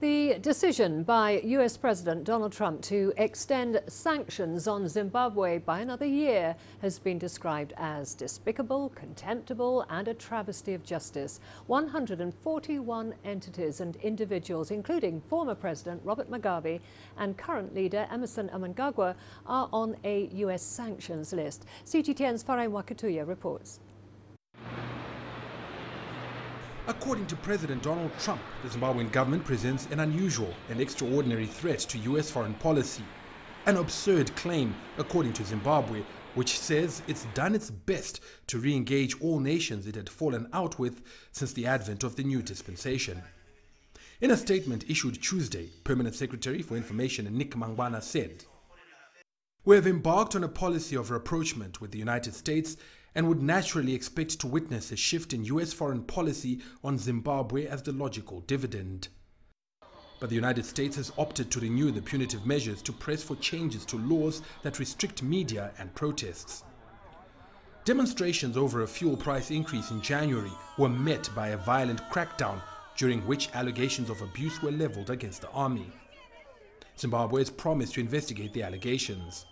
The decision by US President Donald Trump to extend sanctions on Zimbabwe by another year has been described as despicable, contemptible, and a travesty of justice. 141 entities and individuals, including former President Robert Mugabe and current leader Emmerson Mnangagwa, are on a US sanctions list. CGTN's Farai Mwakutuya reports. According to President Donald Trump, the Zimbabwean government presents an unusual and extraordinary threat to U.S. foreign policy. An absurd claim, according to Zimbabwe, which says it's done its best to re-engage all nations it had fallen out with since the advent of the new dispensation. In a statement issued Tuesday, Permanent Secretary for Information Nick Mangwana said, "We have embarked on a policy of rapprochement with the United States and would naturally expect to witness a shift in U.S. foreign policy on Zimbabwe as the logical dividend. But the United States has opted to renew the punitive measures to press for changes to laws that restrict media and protests." Demonstrations over a fuel price increase in January were met by a violent crackdown, during which allegations of abuse were leveled against the army. Zimbabwe has promised to investigate the allegations.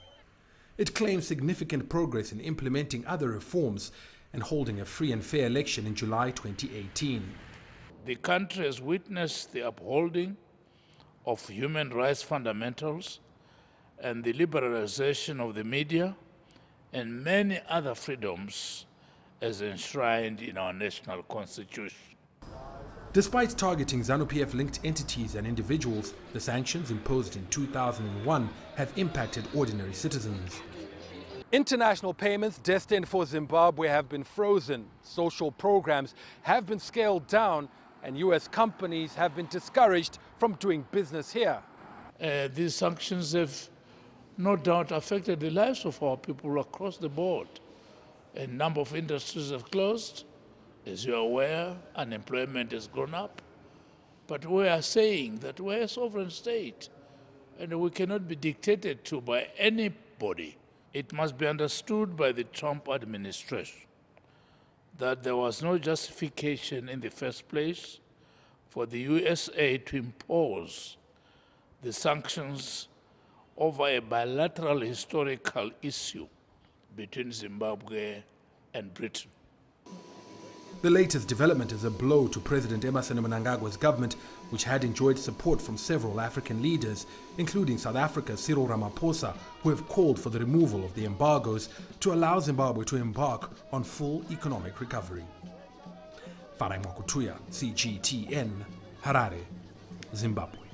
It claims significant progress in implementing other reforms and holding a free and fair election in July 2018. The country has witnessed the upholding of human rights fundamentals and the liberalization of the media and many other freedoms as enshrined in our national constitution. Despite targeting ZANU-PF-linked entities and individuals, the sanctions imposed in 2001 have impacted ordinary citizens. International payments destined for Zimbabwe have been frozen, social programs have been scaled down, and U.S. companies have been discouraged from doing business here. These sanctions have no doubt affected the lives of our people across the board. A number of industries have closed. As you're aware, unemployment has gone up, but we are saying that we're a sovereign state and we cannot be dictated to by anybody. It must be understood by the Trump administration that there was no justification in the first place for the USA to impose the sanctions over a bilateral historical issue between Zimbabwe and Britain. The latest development is a blow to President Emmerson Mnangagwa's government, which had enjoyed support from several African leaders, including South Africa's Cyril Ramaphosa, who have called for the removal of the embargoes to allow Zimbabwe to embark on full economic recovery. Farai Mwakutuya, CGTN, Harare, Zimbabwe.